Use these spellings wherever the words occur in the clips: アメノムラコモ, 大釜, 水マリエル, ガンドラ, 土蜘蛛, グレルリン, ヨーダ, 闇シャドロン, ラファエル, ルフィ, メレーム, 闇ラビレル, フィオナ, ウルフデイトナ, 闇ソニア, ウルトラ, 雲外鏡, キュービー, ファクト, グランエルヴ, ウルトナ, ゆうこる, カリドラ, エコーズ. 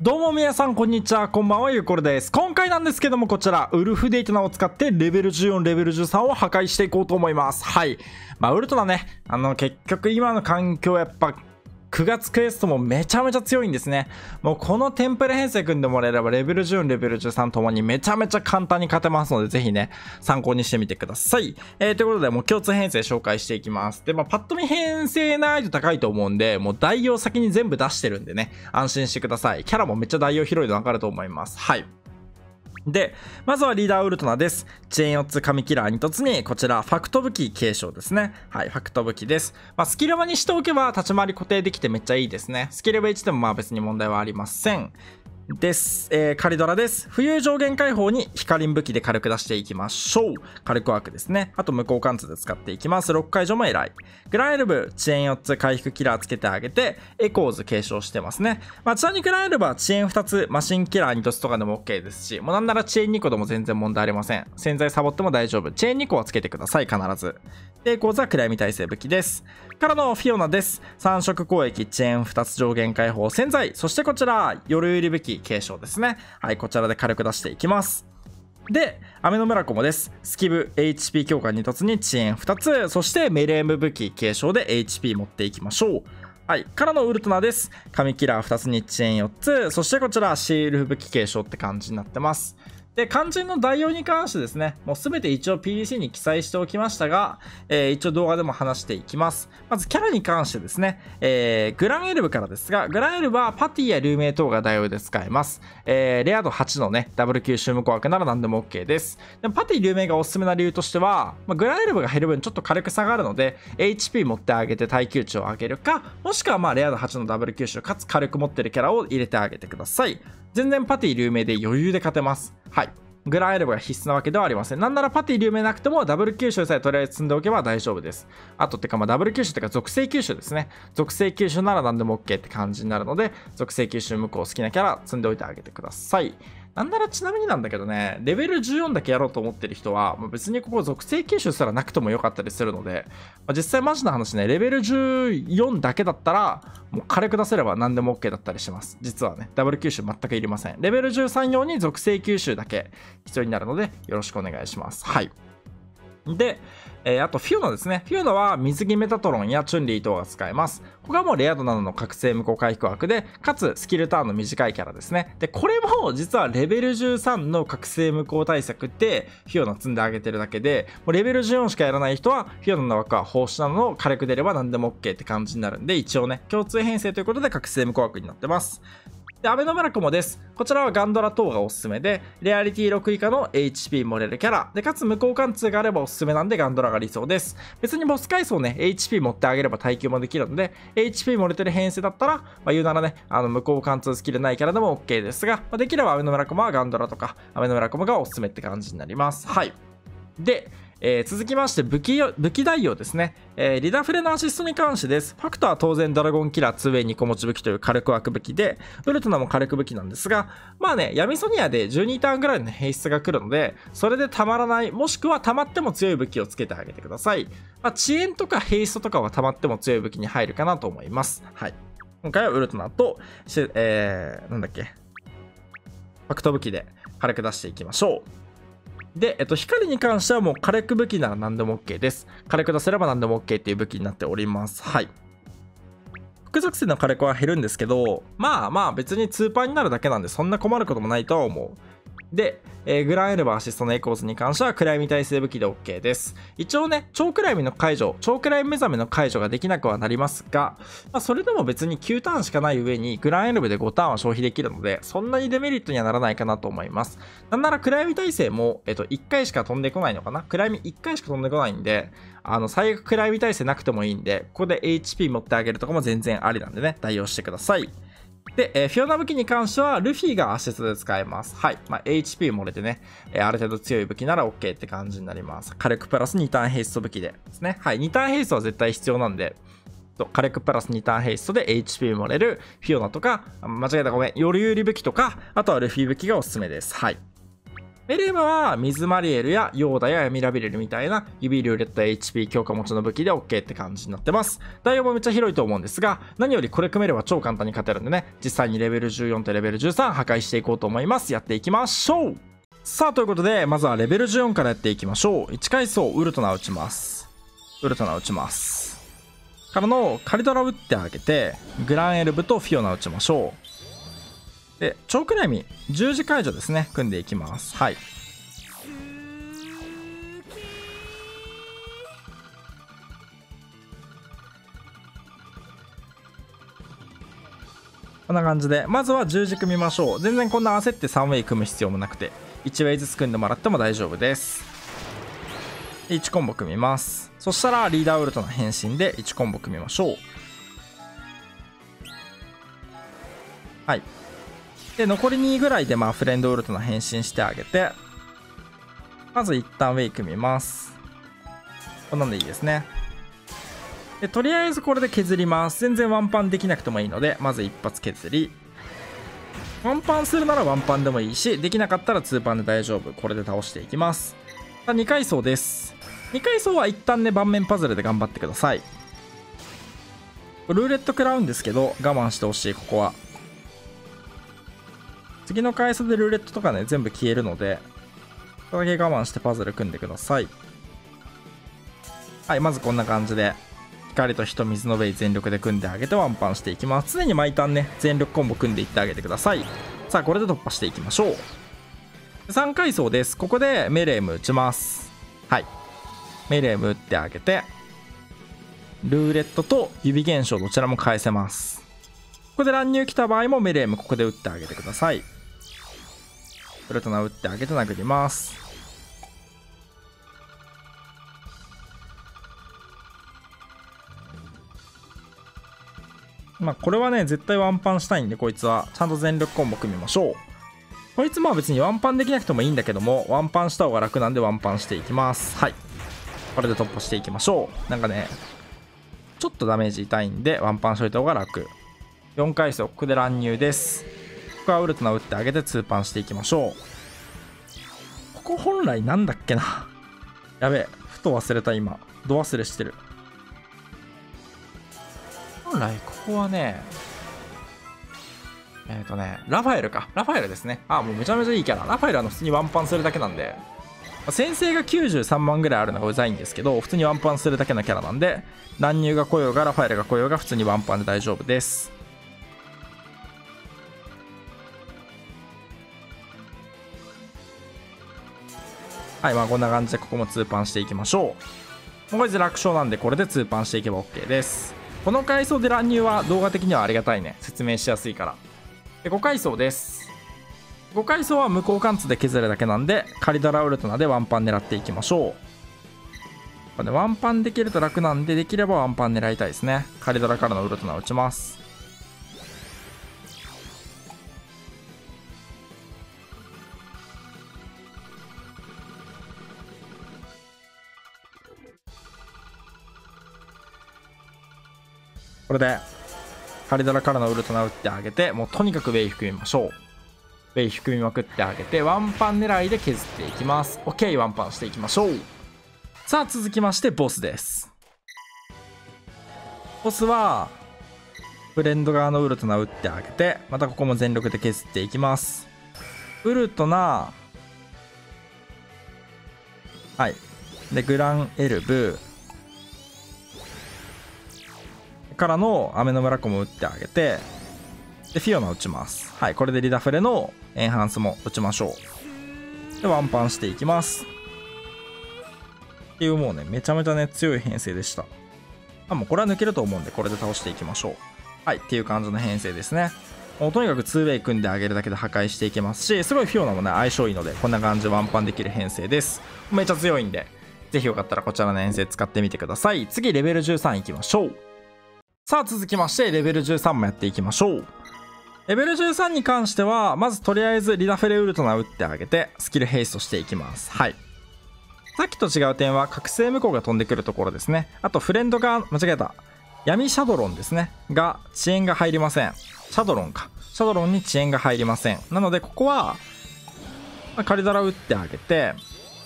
どうも皆さん、こんにちは。こんばんは、ゆうころです。今回なんですけども、こちら、ウルフデイトナを使って、レベル14、レベル13を破壊していこうと思います。はい。まあ、ウルトラね、結局今の環境、やっぱ、9月クエストもめちゃめちゃ強いんですね。もうこのテンプレ編成組んでもらえれば、レベル14、レベル13ともにめちゃめちゃ簡単に勝てますので、ぜひね、参考にしてみてください。ということで、もう共通編成紹介していきます。で、まあ、パッと見編成難易度高いと思うんで、もう代用先に全部出してるんでね、安心してください。キャラもめっちゃ代用広いの分かると思います。はい。で、まずはリーダーウルトナです。遅延4つ、神キラー2突に、こちら、ファクト武器継承ですね。はい、ファクト武器です。まあ、スキル場にしておけば、立ち回り固定できてめっちゃいいですね。スキル場1でもまあ別に問題はありません。です。カリドラです。浮遊上限解放に光武器で軽く出していきましょう。軽くワークですね。あと無効貫通で使っていきます。6解除も偉い。グランエルブ、遅延4つ回復キラーつけてあげて、エコーズ継承してますね。まあ、ちなみにグランエルブは遅延2つ、マシンキラー2つとかでも OK ですし、もうなんなら遅延2個でも全然問題ありません。潜在サボっても大丈夫。遅延2個はつけてください、必ず。で、エコーズは暗闇耐性武器です。からのフィオナです。3色攻撃、遅延2つ上限解放、潜在。そしてこちら、夜売り武器。継承ですね。はい、こちらで軽く出していきます。で、アメノムラコモです。スキブ HP 強化2突に遅延2つ、そしてメレーム武器継承で HP 持っていきましょう。はい、からのウルトナです。神キラー2つに遅延4つ、そしてこちらシール武器継承って感じになってます。で、肝心の代用に関してですね、もう全て一応 PDC に記載しておきましたが、一応動画でも話していきます。まずキャラに関してですね、グランエルブからですが、グランエルブはパティや竜明等が代用で使えます。レア度8のね、ダブル吸収無効枠なら何でも OK です。でもパティ竜明がおすすめな理由としては、まあ、グランエルブが減る分ちょっと軽く下がるので、HP 持ってあげて耐久値を上げるか、もしくはまあレア度8のダブル吸収かつ軽く持ってるキャラを入れてあげてください。全然パティ竜明で余裕で勝てます。はい。グランエルブが必須なわけではありません。なんならパティ竜明なくてもダブル吸収さえとりあえず積んでおけば大丈夫です。あと、てかまあダブル吸収というか属性吸収ですね。属性吸収なら何でも OK って感じになるので、属性吸収無効好きなキャラ積んでおいてあげてください。なんならちなみになんだけどね、レベル14だけやろうと思ってる人は、まあ、別にここ属性吸収すらなくてもよかったりするので、まあ、実際マジな話ね、レベル14だけだったら、もう軽く出せれば何でも OK だったりします。実はね、ダブル吸収全くいりません。レベル13用に属性吸収だけ必要になるので、よろしくお願いします。はい。で、あとフィオナですね。フィオナは水着メタトロンやチュンリー等が使えます。ここはもうレア度などの覚醒無効回復枠で、かつスキルターンの短いキャラですね。で、これも実はレベル13の覚醒無効対策ってフィオナ積んであげてるだけで、もうレベル14しかやらない人はフィオナの枠は奉仕などの軽く出れば何でも OK って感じになるんで、一応ね、共通編成ということで覚醒無効枠になってます。で、アメノムラコモです。こちらはガンドラ等がおすすめで、レアリティ6以下の HP 盛れるキャラ。で、かつ無効貫通があればおすすめなんでガンドラが理想です。別にボス階層ね、HP 持ってあげれば耐久もできるので、HP 盛れてる編成だったら、まあ、言うならね、無効貫通スキルないキャラでも OK ですが、まあ、できればアメノムラコモはガンドラとか、アメノムラコモがおすすめって感じになります。はい。で、続きまして武器代用ですね。リダフレのアシストに関してです。ファクトは当然ドラゴンキラー 2way 2個持ち武器という火力枠武器で、ウルトナも火力武器なんですが、まあね、闇ソニアで12ターンぐらいの変質が来るので、それでたまらない、もしくはたまっても強い武器をつけてあげてください。まあ、遅延とかヘイストとかはたまっても強い武器に入るかなと思います。はい。今回はウルトナと、ファクト武器で火力出していきましょう。で、光に関してはもう火力武器なら何でも OK です。火力出せれば何でも OK っていう武器になっております。はい。副属性の火力は減るんですけど、まあまあ別に2パーになるだけなんでそんな困ることもないとは思う。で、グランエルブアシストのエコーズに関しては暗闇耐性武器で OK です。一応ね、超暗闇目覚めの解除ができなくはなりますが、まあ、それでも別に9ターンしかない上にグランエルブで5ターンは消費できるので、そんなにデメリットにはならないかなと思います。なんなら暗闇耐性も、1回しか飛んでこないのかな、暗闇1回しか飛んでこないんで、最悪暗闇耐性なくてもいいんで、ここで HP 持ってあげるとかも全然ありなんでね、代用してください。で、フィオナ武器に関しては、ルフィがアシストで使えます。はい。まあ、HP もれてね、ある程度強い武器なら OK って感じになります。火力プラス2ターンヘイスト武器でですね。はい。2ターンヘイストは絶対必要なんで、火力プラス2ターンヘイストで HP もれる、フィオナとか、間違えたごめん、夜売り武器とか、あとはルフィ武器がおすすめです。はい。メルエムは水マリエルやヨーダや闇ラビレルみたいな指ルーレット HP 強化持ちの武器で OK って感じになってます。代用もめっちゃ広いと思うんですが、何よりこれ組めれば超簡単に勝てるんでね、実際にレベル14とレベル13破壊していこうと思います。やっていきましょう。さあということで、まずはレベル14からやっていきましょう。1階層ウルトナ打ちます。ウルトナ打ちますからのカリドラ打ってあげて、グランエルブとフィオナ打ちましょう。で、チョーク悩み十字解除ですね、組んでいきます。はい、こんな感じでまずは十字組みましょう。全然こんな焦って3ウェイ組む必要もなくて、1ウェイずつ組んでもらっても大丈夫です。で1コンボ組みます。そしたらリーダーウルトの変身で1コンボ組みましょう。はい、で残り2ぐらいでまあフレンドウルトの変身してあげて、まず一旦ウェイ組みます。こんなんでいいですね。でとりあえずこれで削ります。全然ワンパンできなくてもいいので、まず一発削り、ワンパンするならワンパンでもいいし、できなかったらツーパンで大丈夫。これで倒していきます。2階層です。2階層は一旦ね、盤面パズルで頑張ってください。ルーレット食らうんですけど我慢してほしい。ここは次の階層でルーレットとかね全部消えるので、ここだけ我慢してパズル組んでください。はい、まずこんな感じで光と火と水のウェイ全力で組んであげてワンパンしていきます。常に毎ターンね全力コンボ組んでいってあげてください。さあこれで突破していきましょう。3階層です。ここでメレーム打ちます。はい、メレーム打ってあげてルーレットと指現象どちらも返せます。ここで乱入来た場合もメレームここで打ってあげてください。ウルトナ打ってあげて殴ります。まあこれはね絶対ワンパンしたいんで、こいつはちゃんと全力コンボ組みましょう。こいつまあ別にワンパンできなくてもいいんだけども、ワンパンした方が楽なんでワンパンしていきます。はい、これで突破していきましょう。なんかねちょっとダメージ痛いんでワンパンしといた方が楽。4階層ここで乱入です。ここはウルトナ打ってあげて2パンしていきましょう。ここ本来なんだっけな、やべえふと忘れた、今ド忘れしてる。本来ここはねラファエルか、ラファエルですね。あ、もうめちゃめちゃいいキャラ。ラファエル普通にワンパンするだけなんで、先生が93万ぐらいあるのがうざいんですけど、普通にワンパンするだけのキャラなんで、乱入が来ようがラファエルが来ようが普通にワンパンで大丈夫です。はい、まあこんな感じでここも2パンしていきましょう。もうこいつ楽勝なんで、これで2パンしていけば OK です。この階層で乱入は動画的にはありがたいね、説明しやすいから。で5階層です。5階層は無効貫通で削るだけなんで、カリドラウルトナでワンパン狙っていきましょう。ワンパンできると楽なんで、できればワンパン狙いたいですね。カリドラからのウルトナ打ちます。これでカリドラからのウルトナ打ってあげて、もうとにかくウェイ含みましょう。ウェイ含みまくってあげてワンパン狙いで削っていきます。 OK、 ワンパンしていきましょう。さあ続きましてボスです。ボスはフレンド側のウルトナ打ってあげて、またここも全力で削っていきます。ウルトナ、はい、でグランエルブからの雨の村子も打ってあげて、でフィオナ打ちます。はい、これでリダフレのエンハンスも打ちましょう。でワンパンしていきますっていう、もうねめちゃめちゃね強い編成でした。あ、もうこれは抜けると思うんで、これで倒していきましょう。はい、っていう感じの編成ですね。もうとにかく 2way 組んであげるだけで破壊していけますし、すごいフィオナもね相性いいので、こんな感じでワンパンできる編成です。めっちゃ強いんで、ぜひよかったらこちらの編成使ってみてください。次レベル13いきましょう。さあ続きましてレベル13もやっていきましょう。レベル13に関してはまずとりあえずリダフェレウルトナ打ってあげてスキルヘイストしていきます。はい、さっきと違う点は覚醒無効が飛んでくるところですね。あとフレンドが間違えた闇シャドロンですねが遅延が入りません。シャドロンに遅延が入りません。なのでここは仮皿打ってあげて、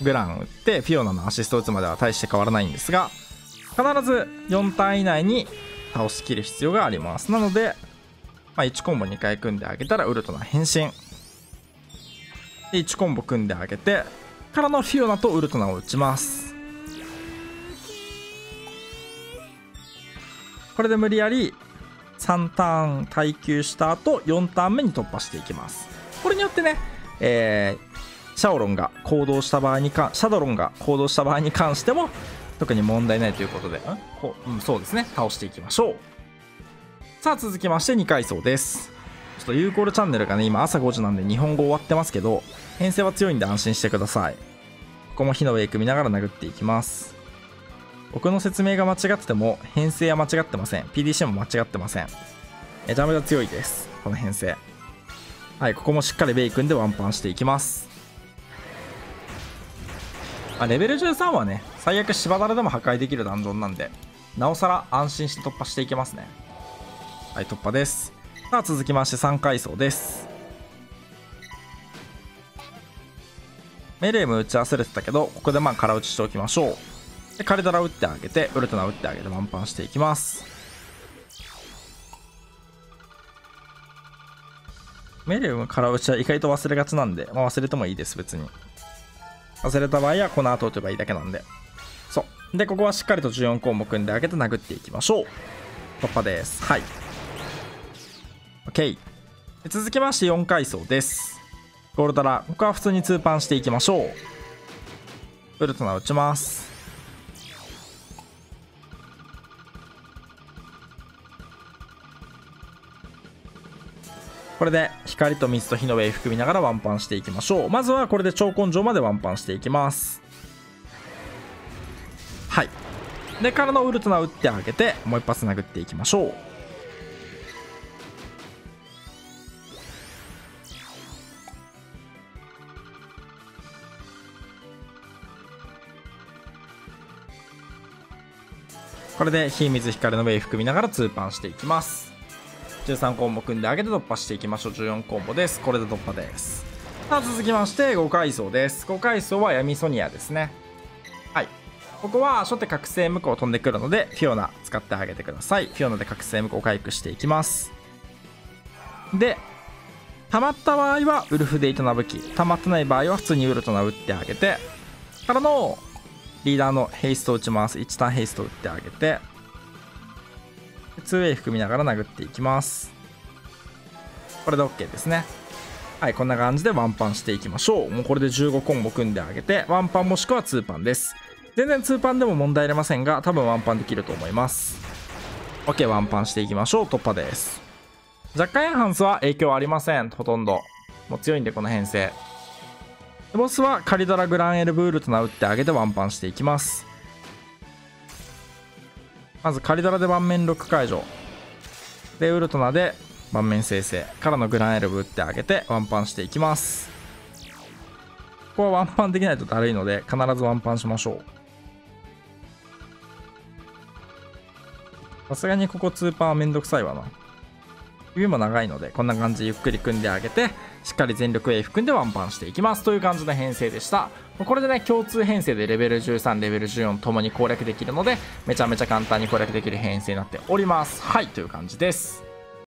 ブラン打ってフィオナのアシスト打つまでは大して変わらないんですが、必ず4ターン以内に倒しきる必要があります。なので、1コンボ2回組んであげたらウルトラ変身で、1コンボ組んであげてからのフィオナとウルトラを打ちます。これで無理やり3ターン耐久した後、4ターン目に突破していきます。これによってね、シャドロンが行動した場合に関しても特に問題ないということで、そうですね、倒していきましょう。さあ続きまして2階層です。ちょっとユーコールチャンネルがね、今朝5時なんで日本語終わってますけど、編成は強いんで安心してください。ここも火のウェイク見ながら殴っていきます。僕の説明が間違ってても編成は間違ってません。 PDC も間違ってません。めちゃめちゃ強いですこの編成。はい、ここもしっかりベイ君でワンパンしていきます。レベル13はね、最悪芝だらでも破壊できるダンジョンなんで、なおさら安心して突破していけますね。はい、突破です。さあ続きまして3階層です。メレーム打ち忘れてたけど、ここで空打ちしておきましょう。でカルダラ打ってあげて、ウルトナ打ってあげてワンパンしていきます。メレーム空打ちは意外と忘れがちなんで、忘れてもいいです。別に忘れた場合はこの後打てばいいだけなんで。そうで、ここはしっかりと14項目組んであげて殴っていきましょう。突破です。はい、 OK。 続きまして4階層です。ゴールダラ、ここは普通に2パンしていきましょう。ウルトナ打ちます。これで光と水と火のウェイ含みながらワンパンしていきましょう。まずはこれで超根性までワンパンしていきます。はい、でからのウルトナ打ってあげてもう一発殴っていきましょう。これで火水光のウェイ含みながら2パンしていきます。13コンボ組んであげて突破していきましょう。14コンボです。これで突破です。さあ続きまして5階層です。5階層は闇ソニアですね。はい、ここは初手覚醒無効飛んでくるので、フィオナ使ってあげてください。フィオナで覚醒無効回復していきます。で溜まった場合はウルフで糸な武器、溜まってない場合は普通にウルトナ打ってあげてからのリーダーのヘイスト打ちます。1ターンヘイスト打ってあげて2way 含みながら殴っていきます。これで OK ですね。はい、こんな感じでワンパンしていきましょう。もうこれで15コンボ組んであげてワンパンもしくは2パンです。全然2パンでも問題ありませんが、多分ワンパンできると思います。 OK、 ワンパンしていきましょう。突破です。若干エンハンスは影響ありません。ほとんどもう強いんで、この編成。ボスはカリドラグランエルブウルトナ打ってあげてワンパンしていきます。まずカリドラで盤面ロック解除で、ウルトナで盤面生成からのグランエルブ打ってあげてワンパンしていきます。ここはワンパンできないとだるいので、必ずワンパンしましょう。さすがにここ2パンはめんどくさいわな。指も長いので、こんな感じでゆっくり組んであげて、しっかり全力 A 含んでワンパンしていきます。という感じの編成でした。これでね、共通編成でレベル13レベル14ともに攻略できるので、めちゃめちゃ簡単に攻略できる編成になっております。はい、という感じです。